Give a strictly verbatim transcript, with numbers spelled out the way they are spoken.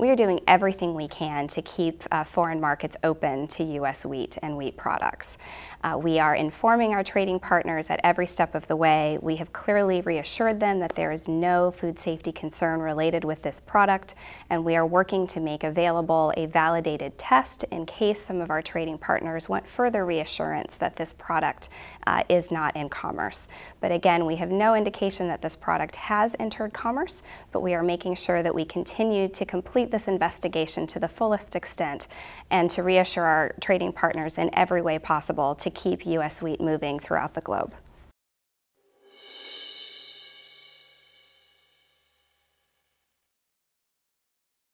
We are doing everything we can to keep uh, foreign markets open to U S wheat and wheat products. Uh, we are informing our trading partners at every step of the way. We have clearly reassured them that there is no food safety concern related with this product, and we are working to make available a validated test in case some of our trading partners want further reassurance that this product uh, is not in commerce. But again, we have no indication that this product has entered commerce, but we are making sure that we continue to complete this investigation to the fullest extent and to reassure our trading partners in every way possible to keep U S wheat moving throughout the globe.